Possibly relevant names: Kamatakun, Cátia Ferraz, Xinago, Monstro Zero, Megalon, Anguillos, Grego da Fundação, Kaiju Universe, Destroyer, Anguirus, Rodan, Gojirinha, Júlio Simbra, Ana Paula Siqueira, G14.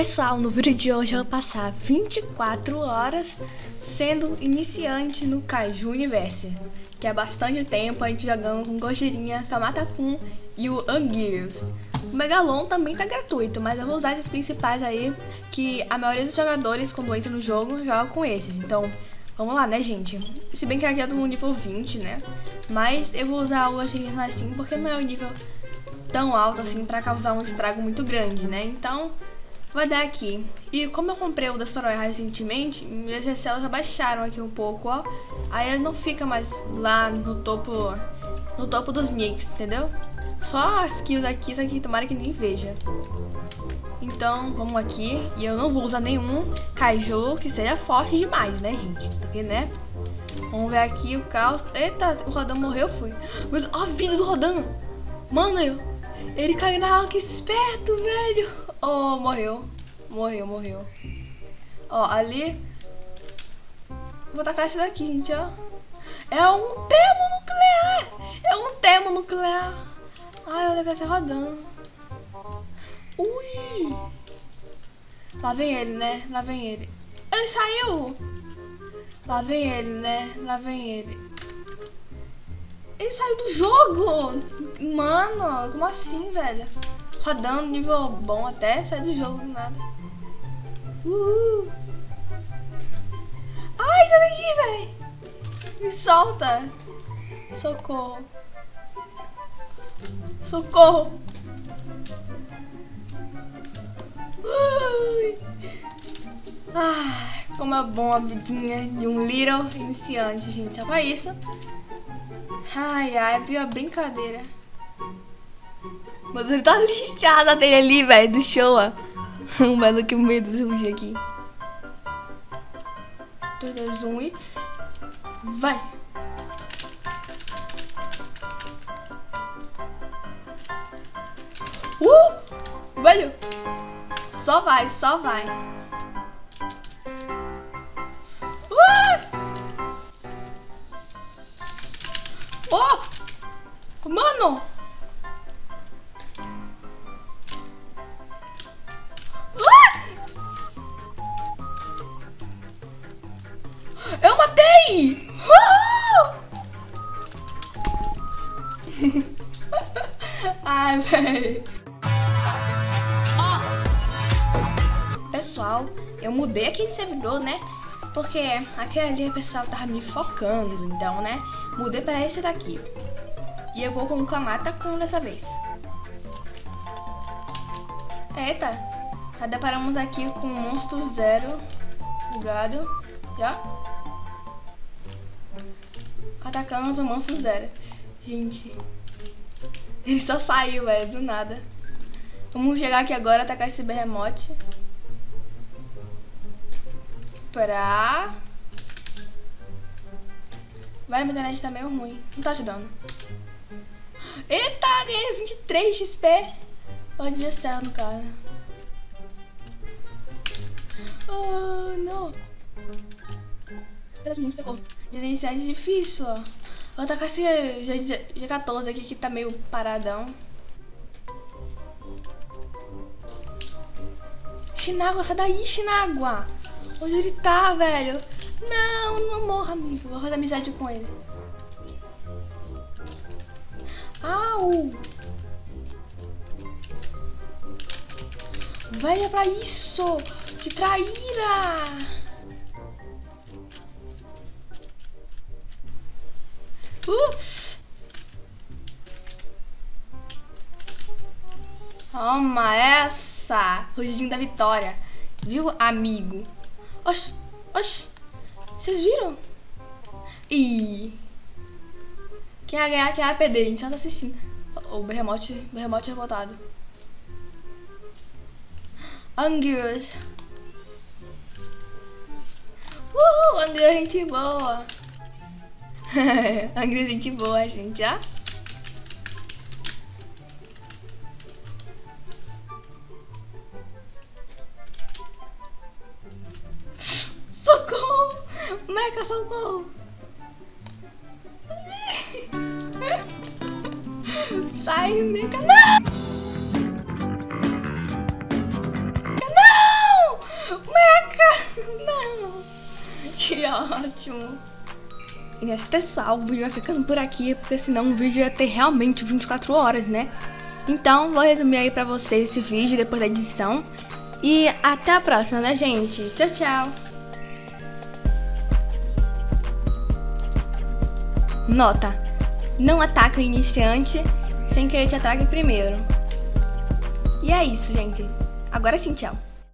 Pessoal, no vídeo de hoje eu vou passar 24 horas sendo iniciante no Kaiju Universe, que é bastante tempo a gente jogando com Gojirinha, Kamatakun e o Anguirus. O Megalon também tá gratuito, mas eu vou usar esses principais aí, que a maioria dos jogadores quando entra no jogo, joga com esses. Então, vamos lá, né, gente? Se bem que aqui é do nível 20, né? Mas eu vou usar o Gojirinha assim, porque não é um nível tão alto assim pra causar um estrago muito grande, né? Então... vai dar aqui. E como eu comprei o Destroyer recentemente, minhas recelas abaixaram aqui um pouco, ó. Aí ele não fica mais lá no topo dos nicks, entendeu? Só as kills aqui, isso aqui, tomara que ninguém veja. Então, vamos aqui. E eu não vou usar nenhum Kaiju que seja forte demais, né, gente? Porque, né? Vamos ver aqui o caos. Eita, o Rodan morreu, foi. Mas, ó, a vida do Rodan! Mano, ele caiu na água, que esperto, velho! Oh, morreu. Ó, ali. Vou tacar esse daqui, gente, ó. É um termo nuclear! Ai, eu levei essa rodando. Ui! Lá vem ele, né? Ele saiu! Ele saiu do jogo! Mano, como assim, velho? Rodando, nível bom até, sai do jogo, do nada. Uhul. Ai, sai daqui, velho. Me solta. Socorro. Socorro. Ui. Ah, como é bom a vidinha de um little iniciante, gente. Olha isso. Ai, ai, viu a brincadeira. Meu Deus, ele tá lixada dele ali, velho, do show, ó. Um belo que medo desse fugir aqui. 3, 2, 1 e... vai! Velho! Só vai, Oh! Mano! Eu matei! Ai, velho. Pessoal, eu mudei aqui de servidor, né? Porque aquele ali o pessoal tava me focando, então, né? Mudei pra esse daqui. E eu vou com o Kamatakun dessa vez. Eita! Já deparamos aqui com o Monstro Zero. Ligado. Já. Atacamos o Monstro Zero. Gente, ele só saiu, velho, do nada. Vamos chegar aqui agora, atacar esse berremote. Pra... vai, minha internet tá meio ruim. Não tá ajudando. Eita, ganhei 23 XP. Pode dar certo, cara. Oh, não. Iniciante difícil, ó. Vou tacar esse G14 aqui que tá meio paradão. Xinago, sai daí, Xinago! Onde ele tá, velho? Não, não morra, amigo. Vou fazer amizade com ele. Au! Velho, é pra isso! Que traíra! Toma essa! Rugidinho da vitória. Viu, amigo? Oxi, oxi. Vocês viram? Ih. Quem vai ganhar, quem vai perder. A gente só tá assistindo. O berremote revoltado. Anguillos. Uhul, Anguillos, gente boa. Anguillos, gente boa, gente, ó. Socorro! Meca, socorro! Sai, Meca! Não! Não! Que ótimo! E nesse pessoal, o vídeo vai ficando por aqui, porque senão o vídeo ia ter realmente 24 horas, né? Então, vou resumir aí pra vocês esse vídeo depois da edição. E até a próxima, né, gente? Tchau, tchau! Nota: não ataque o iniciante sem que ele te ataque primeiro. E é isso, gente. Agora sim, tchau.